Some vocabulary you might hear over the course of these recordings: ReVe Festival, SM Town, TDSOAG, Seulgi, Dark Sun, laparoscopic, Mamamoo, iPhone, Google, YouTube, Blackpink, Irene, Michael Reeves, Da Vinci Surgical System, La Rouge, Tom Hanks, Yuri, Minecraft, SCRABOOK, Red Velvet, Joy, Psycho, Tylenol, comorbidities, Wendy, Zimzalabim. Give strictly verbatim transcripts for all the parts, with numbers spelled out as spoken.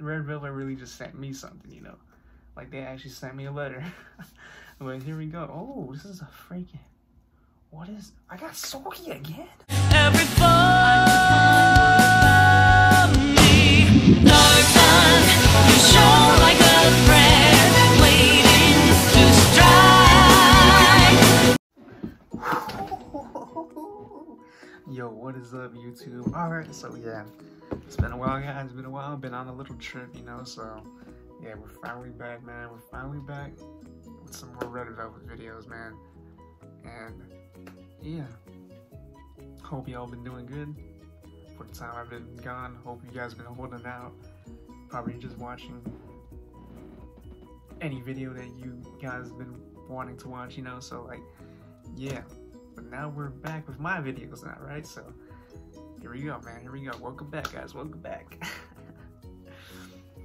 Red Velvet really just sent me something, you know, like they actually sent me a letter. But here we go. Oh, this is a freaking, what is, I got Seulgi again. Every me, dark sun, you shone like a thread, waiting to strike. Yo, what is up, YouTube? Alright, so yeah. It's been a while, guys. It's been a while. Been on a little trip, you know. So, yeah, we're finally back, man. We're finally back with some more Red Velvet videos, man. And yeah, hope y'all been doing good for the time I've been gone. Hope you guys been holding out. Probably just watching any video that you guys been wanting to watch, you know. So like, yeah. But now we're back with my videos now, right? So. Here we go, man. Here we go. Welcome back, guys. Welcome back.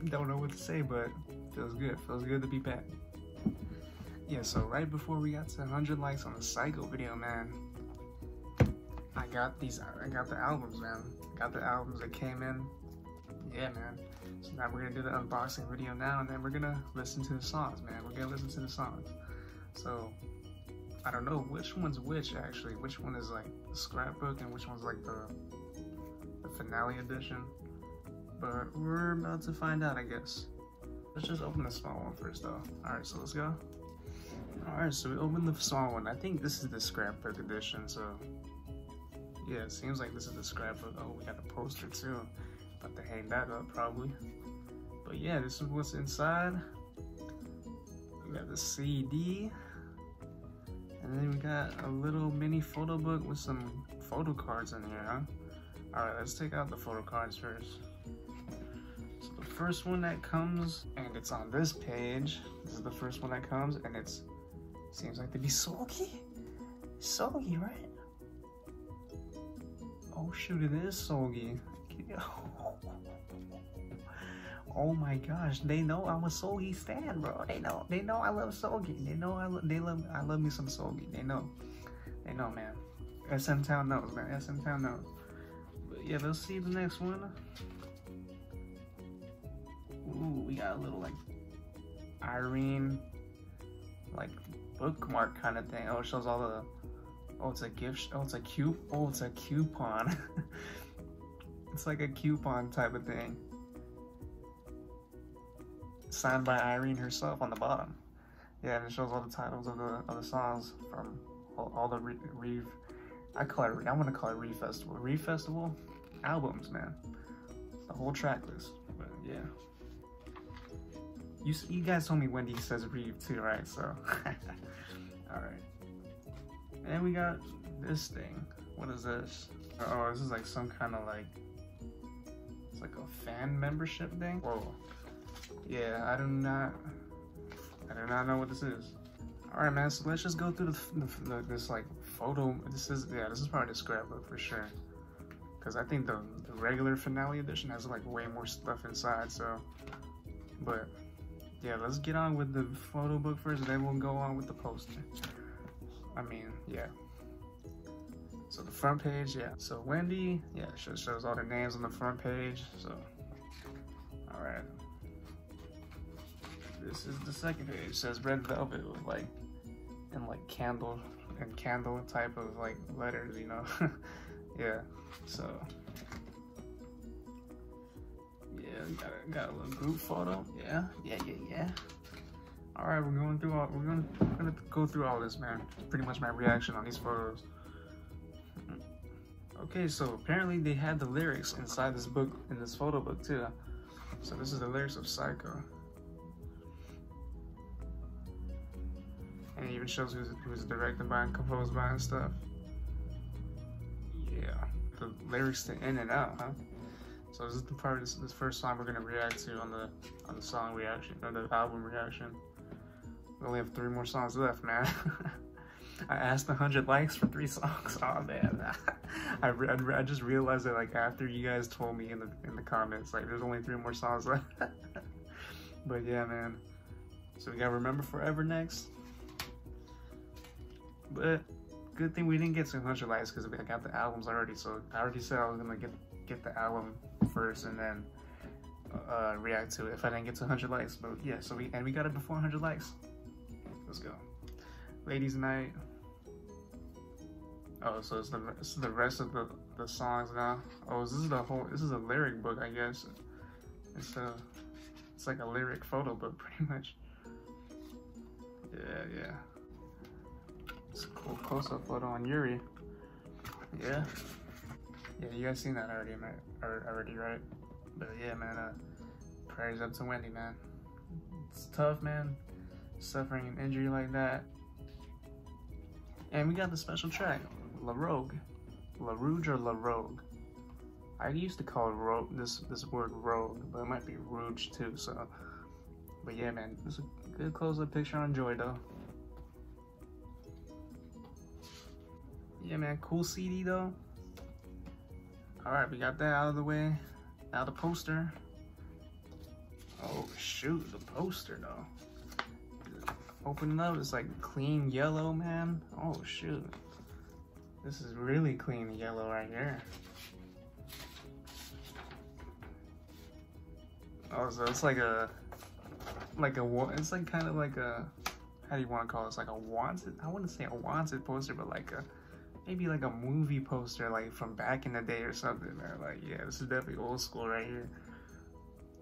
Don't know what to say, but feels good. Feels good to be back. Yeah, so right before we got to one hundred likes on the Psycho video, man, I got these. I got the albums, man. I got the albums that came in. Yeah, man. So now we're going to do the unboxing video now, and then we're going to listen to the songs, man. We're going to listen to the songs. So I don't know which one's which, actually. Which one is like the scrapbook and which one's like the finale edition, but we're about to find out, I guess. Let's just open the small one first, though. All right, so let's go. All right, so we opened the small one. I think this is the scrapbook edition, so yeah, it seems like this is the scrapbook. Oh, we got a poster too. About to hang that up, probably. But yeah, this is what's inside. We got the C D, and then we got a little mini photo book with some photo cards in here, huh? Alright, let's take out the photo cards first. So the first one that comes, and it's on this page. This is the first one that comes, and it's seems like to be Seulgi? Seulgi, right? Oh shoot, it is Seulgi. Oh my gosh, they know I'm a Seulgi stan, bro. They know they know I love Seulgi. They know I lo they love I love me some Seulgi. They know. They know, man. S M Town knows, man. S M Town knows. Yeah, let's see the next one. Ooh, we got a little like Irene like bookmark kind of thing. Oh, it shows all the, oh, it's a gift, oh, it's a cube, oh, it's a coupon. It's like a coupon type of thing. Signed by Irene herself on the bottom. Yeah, and it shows all the titles of the of the songs from all, all the re, re I call it, I want to call it Re Festival. Re Festival albums, man. The whole track list. But yeah. You, you guys told me Wendy says Reeve too, right? So. Alright. And then we got this thing. What is this? Oh, this is like some kind of like. It's like a fan membership thing? Whoa. Yeah, I do not. I do not know what this is. All right, man, so let's just go through the, the, the this like photo. This is, yeah, this is probably the scrapbook for sure, because I think the, the regular finale edition has like way more stuff inside. So, but yeah, let's get on with the photo book first, and then we'll go on with the poster. I mean, yeah, so the front page, yeah, so Wendy, yeah, she shows all the names on the front page. So all right, this is the second page. It says Red Velvet with like, and like candle and candle type of like letters, you know. Yeah, so yeah, we got a, got a little group photo. Yeah, yeah, yeah, yeah. All right, we're going through all. We're gonna we're gonna go through all this, man. Pretty much my reaction on these photos. Okay, so apparently they had the lyrics inside this book, in this photo book too. So this is the lyrics of Psycho. And it even shows who's, who's directed by and composed by and stuff. Yeah, the lyrics to In and Out, huh? So this is the part, this, this first song we're gonna react to on the on the song reaction, or the album reaction. We only have three more songs left, man. I asked one hundred likes for three songs. Oh man, I, re I just realized that like after you guys told me in the in the comments, like there's only three more songs left. But yeah, man. So we got Remember Forever next. But good thing we didn't get two hundred likes, because I got the albums already. So I already said I was gonna get get the album first, and then uh, react to it if I didn't get to one hundred likes. But yeah, so we and we got it before one hundred likes. Let's go. Ladies Night. Oh, so it's the, it's the rest of the, the songs now. Oh, this is the whole, this is a lyric book, I guess. It's a, it's like a lyric photo book, pretty much. Yeah, yeah. It's a cool close-up photo on Yuri. Yeah. Yeah, you guys seen that already, man. Already, right? But yeah, man, uh, prayers up to Wendy, man. It's tough, man. Suffering an injury like that. And we got the special track, La Rouge. La Rouge or La Rouge? I used to call rogue, this this word rogue, but it might be rouge too, so. But yeah, man, it's a good close-up picture on Joy, though. Yeah, man, cool C D, though. Alright, we got that out of the way. Now the poster. Oh, shoot, the poster, though. Open it up, it's like clean yellow, man. Oh shoot, this is really clean yellow right here. Oh, so it's like a, like a, it's like kind of like a, how do you want to call it? It's like a wanted, I wouldn't say a wanted poster, but like a, maybe like a movie poster, like from back in the day or something, man. Like, yeah, this is definitely old school right here.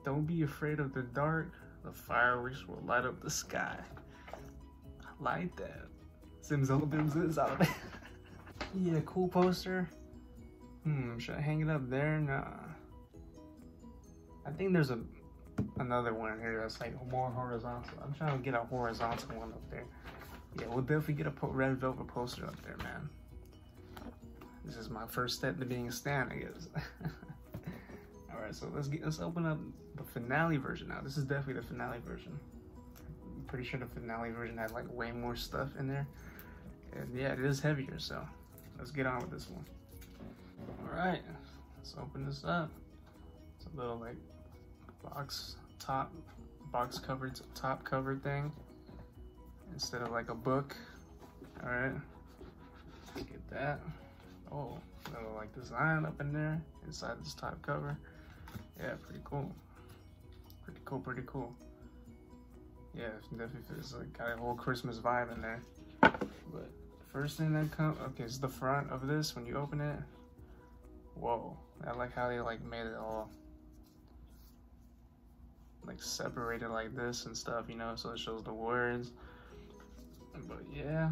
Don't be afraid of the dark, the fireworks will light up the sky. Like that. Zimzalabim, Zimzalabim. Yeah, cool poster. Hmm, should I hang it up there? Nah. I think there's a another one here that's like more horizontal. I'm trying to get a horizontal one up there. Yeah, we'll definitely get a po Red Velvet poster up there, man. This is my first step to being a stan, I guess. All right, so let's get let's open up the finale version now. This is definitely the finale version. Pretty sure the finale version had like way more stuff in there, and yeah, it is heavier, so let's get on with this one. All right, let's open this up. It's a little like box top box covered top cover thing instead of like a book. All right, let's get that. Oh, little like design up in there inside this top cover. Yeah, pretty cool, pretty cool, pretty cool. Yeah, definitely feels like got a whole Christmas vibe in there. But first thing that comes, okay, it's the front of this when you open it. Whoa, I like how they like made it all like separated like this and stuff, you know, so it shows the words. But yeah,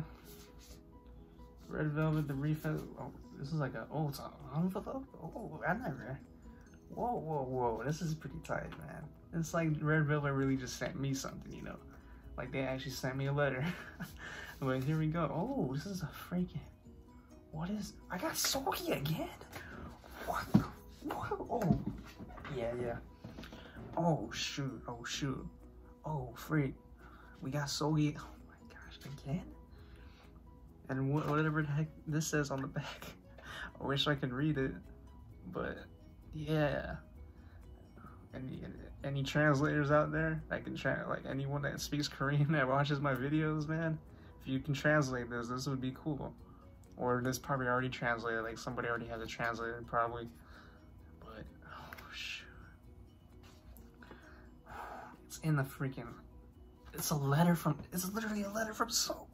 Red Velvet, the refit. Oh, this is like an old song. Oh, I never. Whoa, whoa, whoa, this is pretty tight, man. It's like Red Velvet really just sent me something, you know? Like they actually sent me a letter. But here we go. Oh, this is a freaking... What is... I got Seulgi again? What the... What? Oh. Yeah, yeah. Oh, shoot. Oh, shoot. Oh, freak. We got Seulgi... Oh my gosh, again? And wh whatever the heck this says on the back. I wish I could read it. But... yeah. Any, any translators out there that can translate, like anyone that speaks Korean that watches my videos, man, if you can translate this, this would be cool. Or this probably already translated, like somebody already has it translated probably. But, oh shoot. It's in the freaking, it's a letter from, it's literally a letter from Seul.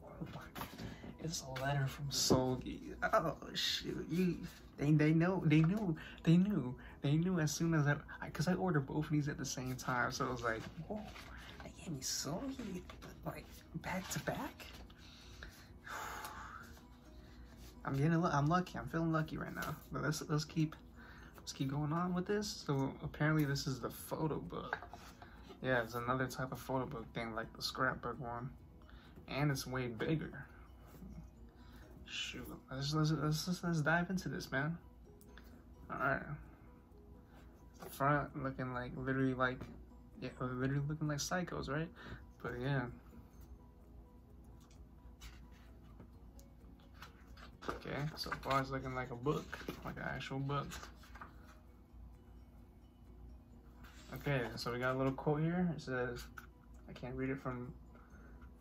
It's a letter from Seulgi. Oh shoot, you, they, they know, they knew, they knew, they knew as soon as I, I, cause I ordered both of these at the same time, so it was like, whoa, they gave me Seulgi, like, back to back? I'm getting, I'm lucky, I'm feeling lucky right now, but let's, let's keep, let's keep going on with this. So apparently this is the photo book. Yeah, it's another type of photo book thing, like the scrapbook one, and it's way bigger. Shoot, let's, let's, let's, let's dive into this, man. Alright. The front looking like, literally like, yeah, literally looking like psychos, right? But yeah. Okay, so far it's looking like a book, like an actual book. Okay, so we got a little quote here. It says, I can't read it from...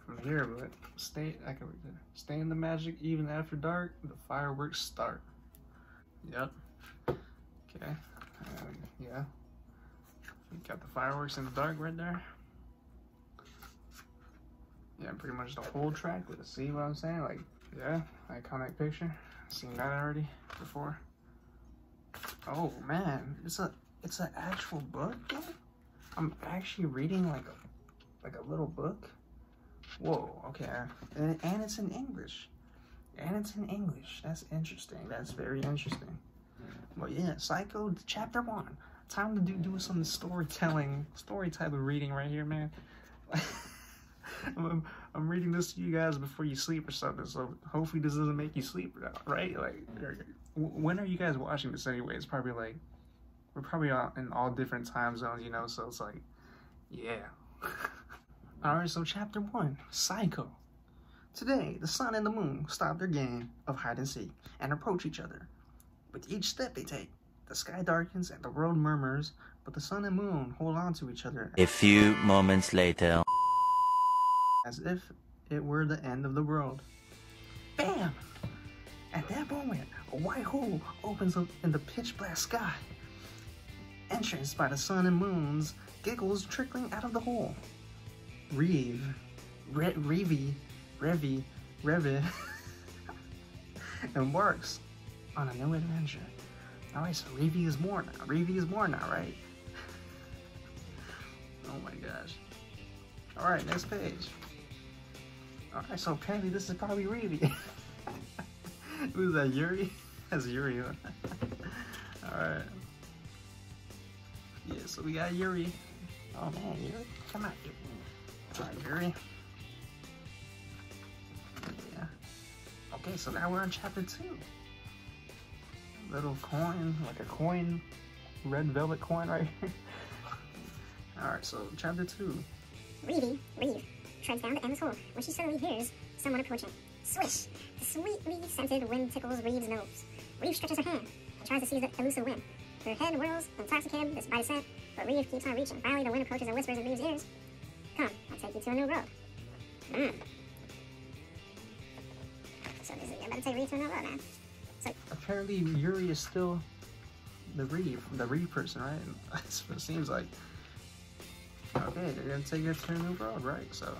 from here, but stay, I can read it. Stay in the magic even after dark, the fireworks start. Yep. Okay. Um, yeah. Got the fireworks in the dark right there. Yeah, pretty much the whole track. See what I'm saying? Like, yeah, iconic picture. Seen that already before. Oh man, it's a it's an actual book. I'm actually reading like a like a little book. Whoa, okay, and, and it's in English. And it's in English. That's interesting. That's very interesting. But yeah, Psycho chapter one. Time to do do some storytelling, story type of reading right here, man. I'm, I'm reading this to you guys before you sleep or something, so hopefully this doesn't make you sleep, right? Like, when are you guys watching this anyway? It's probably like, we're probably all in all different time zones, you know, so it's like, yeah. Alright, so chapter one, Psycho. Today, the sun and the moon stop their game of hide and seek and approach each other. With each step they take, the sky darkens and the world murmurs, but the sun and moon hold on to each other. A few moments later. As if it were the end of the world. Bam! At that moment, a white hole opens up in the pitch black sky, entranced by the sun and moon's giggles trickling out of the hole. Reeve, Re Reevy, Revy, Revit, embarks on a new adventure. Alright, so Reevy is born now. Reevy is born now, right? Oh my gosh. Alright, next page. Alright, so apparently this is probably Reevy. Who's that, Yuri? That's Yuri, huh? Alright. Yeah, so we got Yuri. Oh man, Yuri. Come out, Yuri. Alright, Yuri. Yeah. Okay, so now we're on chapter two. Little coin, like a coin, red velvet coin right here. Alright, so chapter two. Reevy, Reeve, treads down the endless hole when she suddenly hears someone approaching. Swish! The sweetly scented wind tickles Reeve's nose. Reeve stretches her hand and tries to seize the elusive wind. Her head whirls, intoxicated by the scent, but Reeve keeps on reaching. Finally, the wind approaches and whispers in Reeve's ears, "Come, I'll take you to a new road." Mmm. So this is about to take Reeve to a new road, man. So apparently, Yuri is still the Reeve, the Reeve person, right? That's what it seems like. Okay, they're gonna take her to a new world, right? So,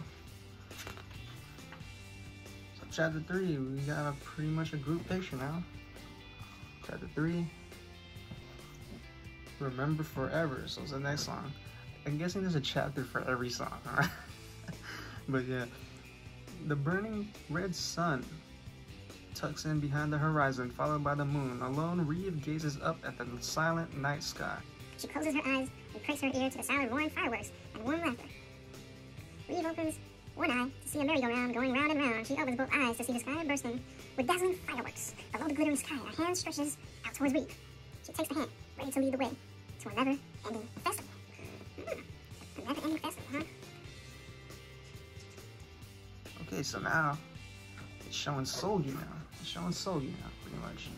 so chapter three, we got a pretty much a group picture now. Chapter three, Remember Forever. So it's the next song. I'm guessing there's a chapter for every song, right? But yeah, the burning red sun tucks in behind the horizon, followed by the moon. Alone, Reeve gazes up at the silent night sky. She closes her eyes and pricks her ear to the sound of roaring fireworks and warm laughter. Reeve opens one eye to see a merry-go-round going round and round. She opens both eyes to see the sky bursting with dazzling fireworks. Below the glittering sky, a hand stretches out towards Reeve. She takes the hand, ready to lead the way to a never-ending festival. Hmm, a never-ending festival, huh? Okay, so now it's showing Seulgi now. It's showing Seulgi now, pretty much.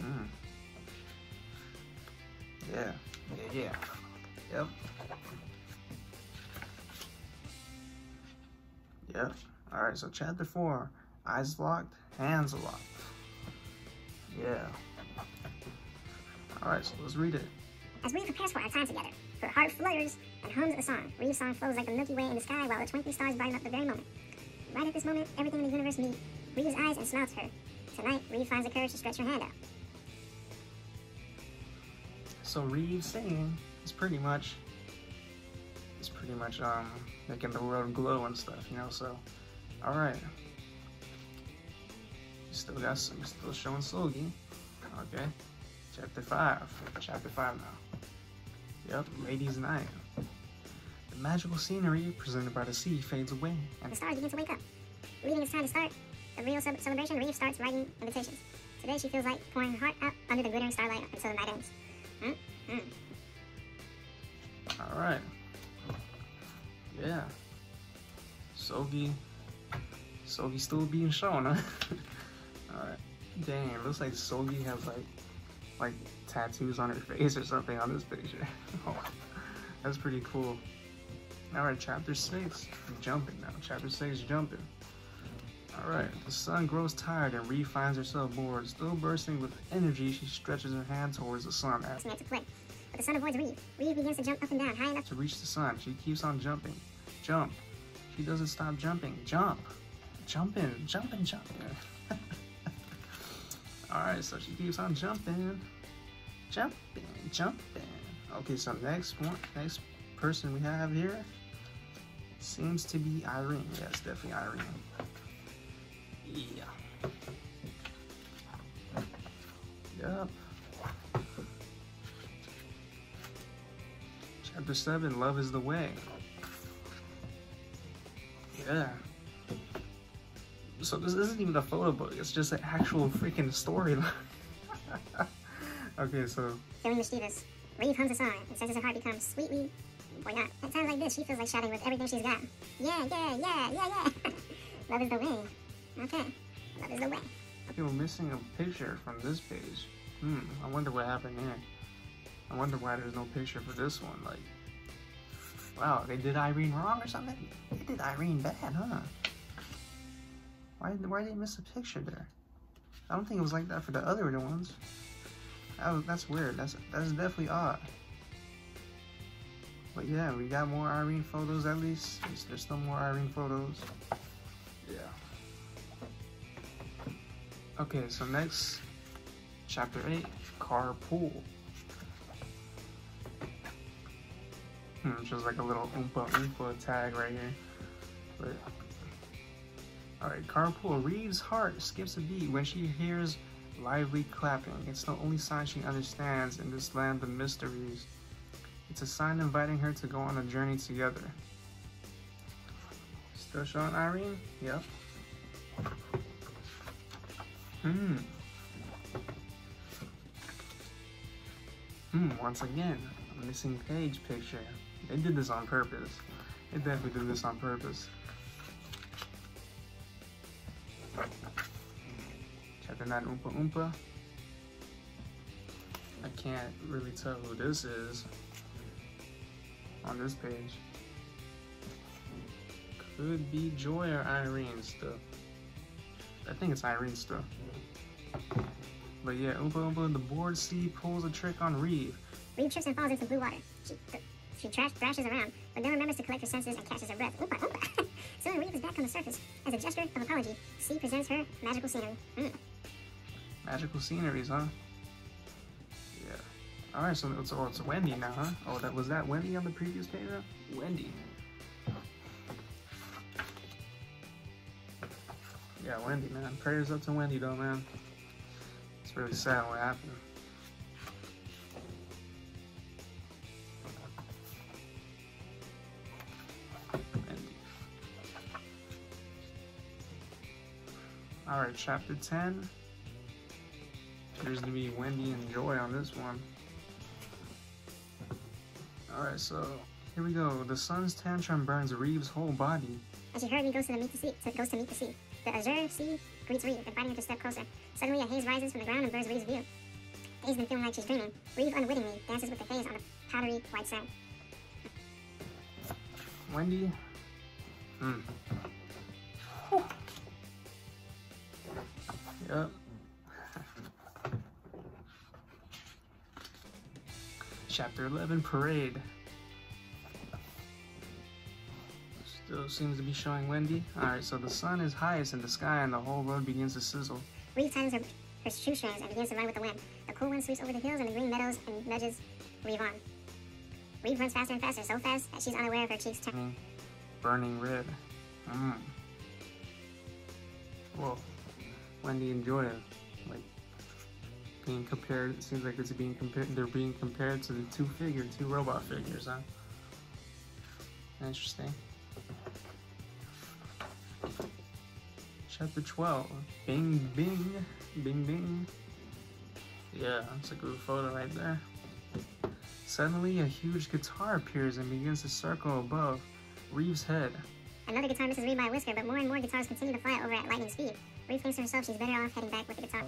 Hmm. Yeah, yeah, yeah. Yep. Yep. Alright, so chapter four. Eyes locked, hands locked. Yeah. Alright, so let's read it. As Reeve prepares for our time together, her heart flutters and hums a song. Reeve's song flows like the Milky Way in the sky while the twinkling stars brighten up the very moment. Right at this moment, everything in the universe meets Reeve's eyes and smiles her. Tonight, Reeve finds the courage to stretch her hand out. So Reeve singing is pretty much, it's pretty much um, making the world glow and stuff, you know. So, all right, still got some, still showing Seulgi. Okay, chapter five, chapter five now. Yep, ladies' night. The magical scenery presented by the sea fades away, and the stars begin to wake up. Reading it's time to start the real celebration. Reeve starts writing invitations. Today she feels like pouring her heart out under the glittering starlight until the night ends. Mm-hmm. All right, yeah. Seulgi, Seulgi still being shown, huh? All right, dang. It looks like Seulgi has like, like tattoos on her face or something on this picture. Oh, that's pretty cool. All right, chapter six. I'm jumping now. Chapter six, jumping. All right. The sun grows tired and Reeve finds herself bored. Still bursting with energy, she stretches her hand towards the sun. After to play. but the sun avoids Reeve. Reeve begins to jump up and down high enough to reach the sun. She keeps on jumping. Jump. She doesn't stop jumping. Jump. Jumping. Jumping. Jumping. Alright, so she keeps on jumping. Jumping. Jumping. Okay, so next one, next person we have here seems to be Irene. Yes, definitely Irene. Yeah. Yep. Chapter seven, Love is the Way. Yeah. So this isn't even a photo book, it's just an actual freaking storyline. Okay, so. Feeling mischievous, Reeve hums a song, and senses her heart becomes sweetly, why not? At times like this, she feels like shouting with everything she's got. Yeah, yeah, yeah, yeah, yeah. Love is the way. Okay, love is the way. People missing a picture from this page. Hmm, I wonder what happened here. I wonder why there's no picture for this one. Like, wow, they did Irene wrong or something? They did Irene bad, huh? Why, why did they miss a picture there? I don't think it was like that for the other ones. That was, that's weird. That's, that's definitely odd. But yeah, we got more Irene photos at least. There's still more Irene photos. Yeah. Okay, so next, chapter eight, Carpool. Hmm, just like a little oompa oompa tag right here. But, all right, Carpool. Reeve's heart skips a beat when she hears lively clapping. It's the only sign she understands in this land of mysteries. It's a sign inviting her to go on a journey together. Still showing Irene? Yep. Hmm. Hmm, once again, a missing page picture. They did this on purpose. They definitely did this on purpose. Chapter nine, Oompa Oompa. I can't really tell who this is on this page. Could be Joy or Irene still. I think it's Irene still. But yeah, Oompa Oompa, the bored sea pulls a trick on Reeve. Reeve trips and falls into blue water. She, she trash, thrashes around, but then remembers to collect her senses and catches her breath. Oompa Oompa! Soon Reeve is back on the surface. As a gesture of apology, Sea presents her magical scenery. Mm. Magical sceneries, huh? Yeah. Alright, so it's, oh, it's Wendy now, huh? Oh, that was that Wendy on the previous page, though? Wendy. Yeah, Wendy, man. Prayers up to Wendy, though, man. It's really sad what happened. Wendy. Alright, chapter ten. There's gonna be Wendy and Joy on this one. Alright, so here we go. The sun's tantrum burns Reeve's whole body. As she hurriedly goes to the meet the sea, so it goes to meet the sea. The azure sea greets Reeve, inviting her to step closer. Suddenly, a haze rises from the ground and blurs Reeve's view. Dazed and feeling like she's dreaming, Reeve unwittingly dances with the haze on the powdery white sand. Wendy? Hmm. Yep. Chapter eleven, Parade. Still seems to be showing Wendy. Alright, so the sun is highest in the sky and the whole road begins to sizzle. Reeve tightens her, her shoestrings and begins to run with the wind. The cool wind sweeps over the hills and the green meadows and nudges Reeve on. Reeve runs faster and faster, so fast that she's unaware of her cheeks turning burning red. Mm. Whoa. Wendy and Joy, like, being compared, it seems like it's being compared, they're being compared to the two figure, two robot figures, huh? Interesting. Chapter twelve, Bing Bing, Bing Bing. Yeah, that's a good photo right there. Suddenly, a huge guitar appears and begins to circle above Reeve's head. Another guitar misses Reeve by a whisker, but more and more guitars continue to fly over at lightning speed. Reeve thinks to herself she's better off heading back with the guitar.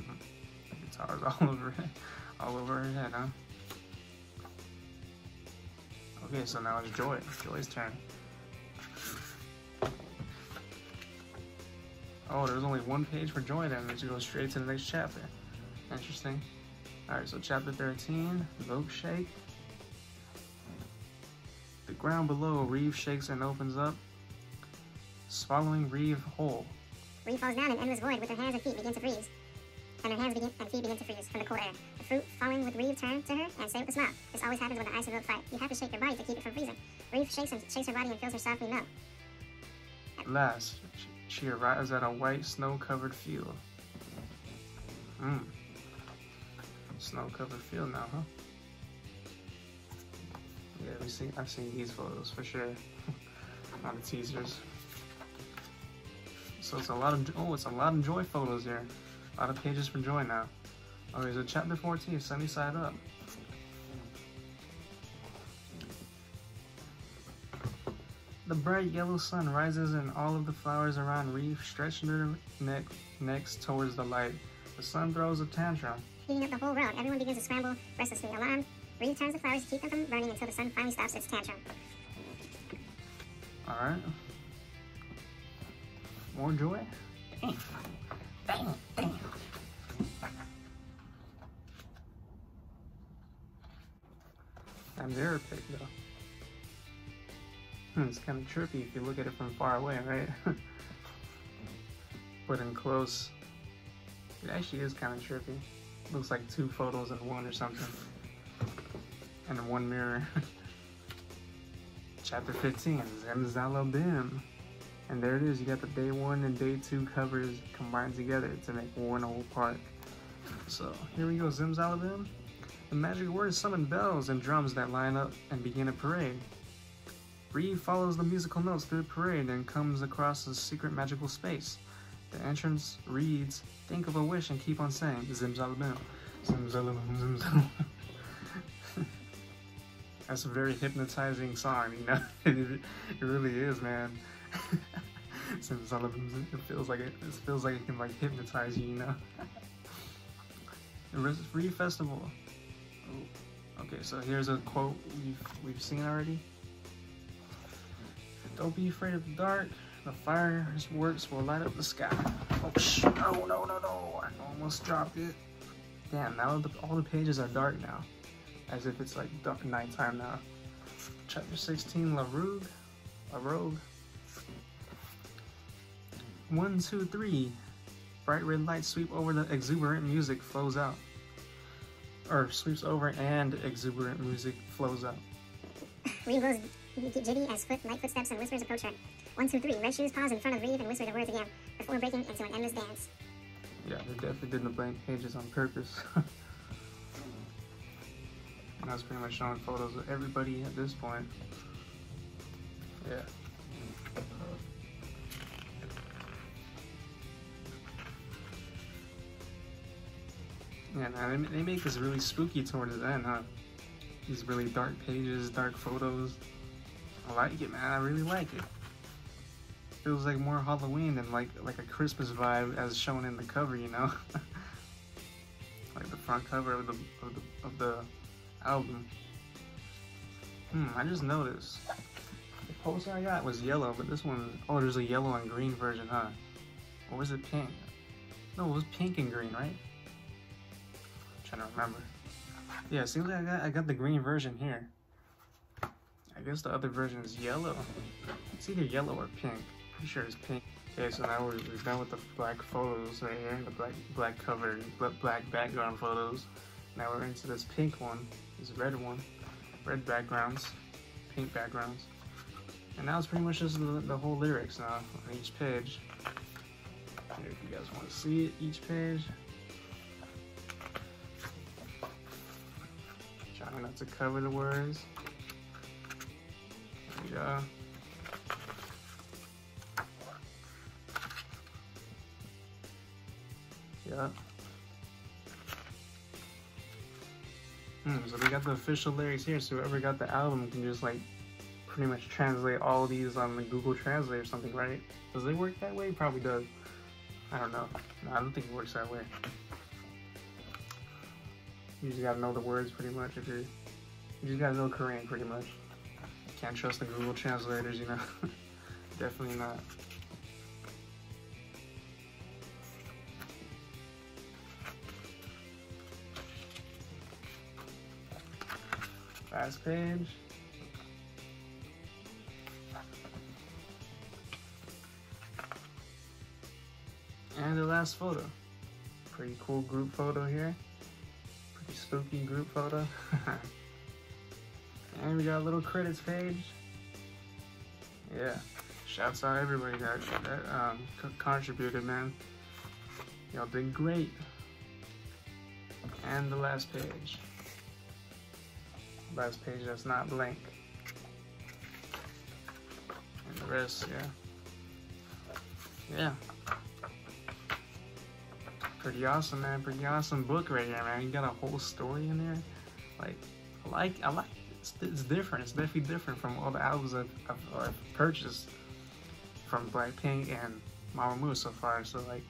Mm-hmm. The guitar's all over, it, all over her head, huh? Okay, so now it's Joy. Joy's turn. Oh, there's only one page for Joy then, and it goes straight to the next chapter. Interesting. All right, so chapter thirteen, Vogue Shake. The ground below, Reeve shakes and opens up, swallowing Reeve whole. Reeve falls down in endless void with her hands and feet begin to freeze. And her hands begin, and feet begin to freeze from the cold air. The fruit falling with Reeve turn to her and say with a smile. This always happens with the ice and milk fight. You have to shake your body to keep it from freezing. Reeve shakes, and, shakes her body and feels her softly melt. Last, she arrives at a white snow-covered field. Mmm. Snow-covered field now, huh? Yeah, we see, I've seen these photos for sure on the teasers. So it's a lot of oh, it's a lot of Joy photos here. A lot of pages for Joy now. Okay, so chapter fourteen, sunny side up. The bright yellow sun rises and all of the flowers around Reeve stretch their neck, necks towards the light. The sun throws a tantrum, heating up the whole road. Everyone begins to scramble restlessly. Alarmed, Reeve turns the flowers to keep them from burning until the sun finally stops its tantrum. Alright. More Joy? Dang. Dang. Dang. That mirror pick though. It's kind of trippy if you look at it from far away, right? But in close, it actually is kind of trippy. Looks like two photos in one or something. And in one mirror. Chapter fifteen, Zimzalabim. And there it is, you got the day one and day two covers combined together to make one whole part. So here we go, Zimzalabim. The magic words summon bells and drums that line up and begin a parade. Reeve follows the musical notes through the parade and comes across a secret magical space. The entrance reads, think of a wish and keep on saying, Zimzalabim, Zimzalabim, Zimzalabim. That's a very hypnotizing song, you know? It really is, man. Zimzalabim, it feels like it, it feels like it can like hypnotize you, you know. The Reeve Festival. Oh, okay, so here's a quote we've we've seen already. Don't be afraid of the dark. The fireworks will light up the sky. Oh sh! No, no, no, no! I almost dropped it. Damn! Now the, all the pages are dark now, as if it's like dark nighttime now. Chapter sixteen, La Rouge. La Rouge. One, two, three. Bright red lights sweep over the exuberant music flows out. Or sweeps over and exuberant music flows out. Reeve goes giddy as foot, light footsteps and whispers approach her. One, two, three. Red shoes pause in front of Reeve and whisper the words again before breaking into an endless dance. Yeah, they definitely did the blank pages on purpose. And that's pretty much showing photos of everybody at this point. Yeah. Yeah, now they, they make this really spooky towards the end, huh? These really dark pages, dark photos. I like it, man. I really like it. Feels like more Halloween than like like a Christmas vibe as shown in the cover, you know? Like the front cover of the, of the, of the album. Hmm, I just noticed. The poster I got was yellow, but this one, oh, there's a yellow and green version, huh? Or was it pink? No, it was pink and green, right? Trying to remember. Yeah, it seems like I got, I got the green version here. I guess the other version is yellow. It's either yellow or pink. I'm sure it's pink. Okay, so now we're, we're done with the black photos right here. The black black cover, black background photos. Now we're into this pink one, this red one. Red backgrounds, pink backgrounds. And now it's pretty much just the, the whole lyrics now on each page. Here, if you guys want to see it, each page. Trying not to cover the words. There we go. Yeah. Hmm, so we got the official lyrics here, so whoever got the album can just like pretty much translate all these on the Google Translate or something, right? Does it work that way? Probably does. I don't know. No, I don't think it works that way. You just gotta know the words pretty much if you're, you just gotta know Korean pretty much. Can't trust the Google translators, you know. Definitely not. last page. And the last photo. Pretty cool group photo here. Pretty spooky group photo. And we got a little credits page. Yeah, shouts out everybody that, that um, contributed, man. Y'all did great. And the last page. Last page that's not blank. And the rest, yeah. Yeah. Pretty awesome, man. Pretty awesome book right here, man. You got a whole story in there. Like, I like, I like it. It's, it's different. It's definitely different from all the albums I've, I've, I've purchased from Blackpink and Mamamoo so far. So, like,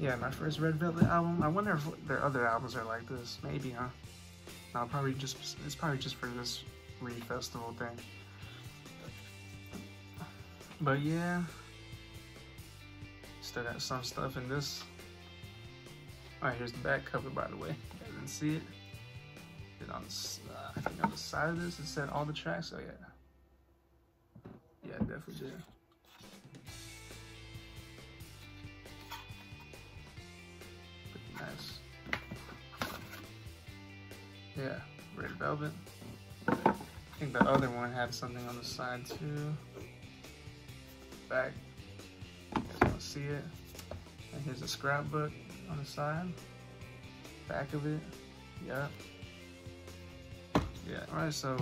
yeah, my first Red Velvet album. I wonder if their other albums are like this. Maybe, huh? No, probably just, it's probably just for this Reed Festival thing. But yeah, still got some stuff in this. Alright, here's the back cover, by the way. You guys didn't see it. And on the, uh, I think on the side of this, it said all the tracks. Oh yeah. Yeah, I definitely did. Pretty nice. Yeah, Red Velvet. I think the other one had something on the side too. Back. You guys wanna see it? And here's a scrapbook. On the side, back of it, yeah, yeah. All right, so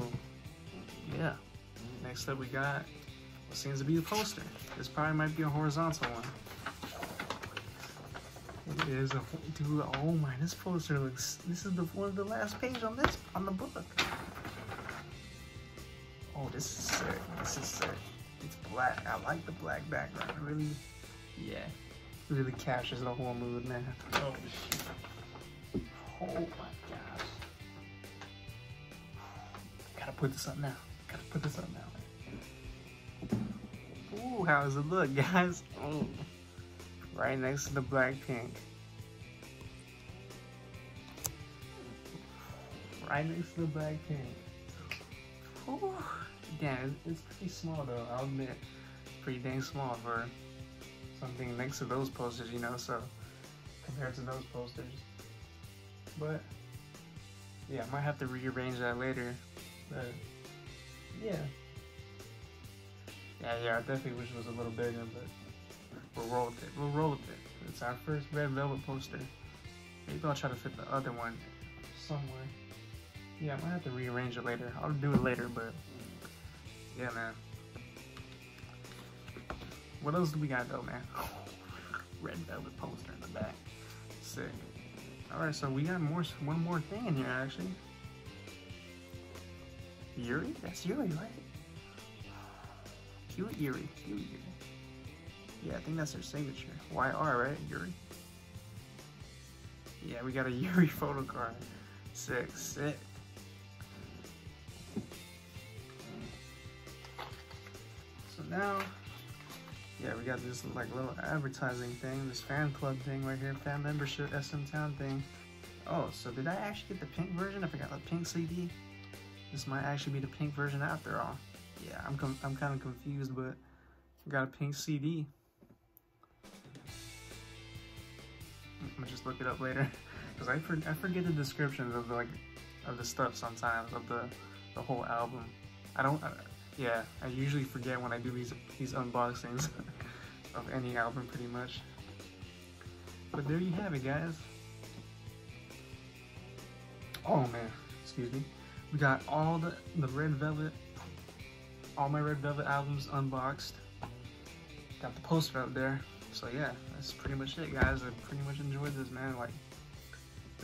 yeah. Next up, we got what seems to be the poster. This probably might be a horizontal one. It is a dude. Oh my, this poster looks. This is the one of the last page on this on the book. Oh, this is sick. This is sick. It's black. I like the black background. Really, yeah. Really captures the whole mood, man. Oh, shit. Oh, my gosh. Gotta put this up now. Gotta put this up now. Ooh, how does it look, guys? Oh. Right next to the Blackpink. Right next to the Blackpink. Ooh. Damn, it's pretty small, though. I'll admit, pretty dang small for something next to those posters, you know, so compared to those posters. But yeah, I might have to rearrange that later. But yeah. Yeah, yeah, I definitely wish it was a little bigger, but we'll roll with it. We'll roll with it. It's our first Red Velvet poster. Maybe I'll try to fit the other one somewhere. Yeah, I might have to rearrange it later. I'll do it later, but yeah, man. What else do we got though, man? Red Velvet poster in the back. Sick. Alright, so we got more, one more thing in here actually. Yuri? That's Yuri, right? Cute Yuri. Cute Yuri. Yeah, I think that's her signature. Y R, right? Yuri. Yeah, we got a Yuri photo card. Sick, sick. So now, yeah, we got this like little advertising thing, this fan club thing right here, fan membership, S M Town thing. Oh, so did I actually get the pink version? I forgot the pink C D. This might actually be the pink version after all. Yeah, I'm com I'm kind of confused, but we got a pink C D. I'm gonna just look it up later, cause I for I forget the descriptions of the, like of the stuff sometimes of the the whole album. I don't. I, Yeah, I usually forget when I do these these unboxings of any album, pretty much. But there you have it, guys. Oh man, excuse me. We got all the the Red Velvet, all my Red Velvet albums unboxed. Got the poster up there. So yeah, that's pretty much it, guys. I pretty much enjoyed this, man. Like,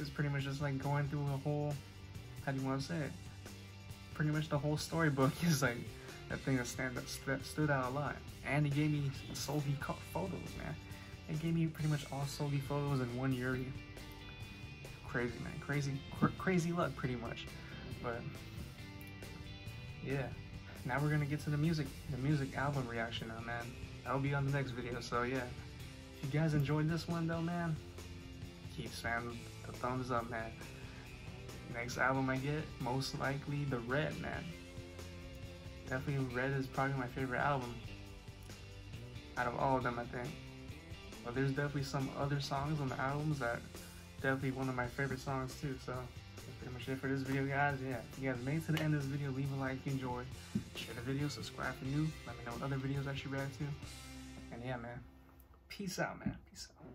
it's pretty much just like going through a whole, how do you want to say it? Pretty much the whole storybook is like that thing that stand that, that stood out a lot, and it gave me Seulgi photos, man. It gave me pretty much all Seulgi photos in one Yuri. Crazy, man. Crazy, cr crazy luck, pretty much. But yeah, now we're gonna get to the music, the music album reaction, now, man. That'll be on the next video. So yeah, if you guys enjoyed this one, though, man, keep spamming the thumbs up, man. Next album I get, most likely the Red, man. Definitely Red is probably my favorite album out of all of them, I think. But there's definitely some other songs on the albums that definitely one of my favorite songs too. So that's pretty much it for this video, guys. Yeah, if you guys made it to the end of this video, leave a like if you enjoyed. Share the video, subscribe if you're new. Let me know what other videos I should react to. And yeah, man. Peace out, man. Peace out.